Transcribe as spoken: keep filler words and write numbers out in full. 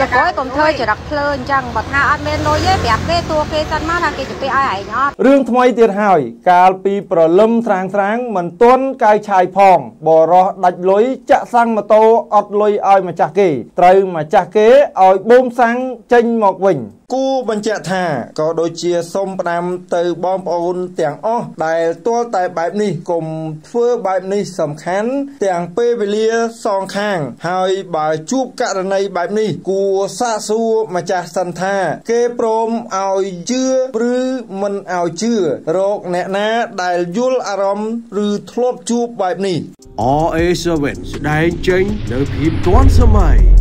Giờ có còn thơi chỉ đặt phơi chẳng bật hạ ăn bên đôi với đẹp cái tua cái chân mát hàng kia chỉ ai ấy nhá. Riêng thay tiền hỏi cà pi bờ lâm sáng sáng mình tuôn cài chài phòng bỏ rọ đặt lối chạ sang mà tô ọt lối ai mà chạ kì trời mà chạ kế ỏi bom sáng chênh mọc vỉnh. Cú bận chạ thả có đôi chia sông nam từ bom ôn tiếng o đại tua tại bài này cùng phơi bài này sầm khán tiếng pê về lia song khang hai bài chụp cả này bài này cú xa xu mà chạ sân thả kê prom ao chưa rư mình ao chưa rọc nẹt ná đại yul arom rư thộp chụp bài này. All A seven đại chênh đời kịp toán sớm mai.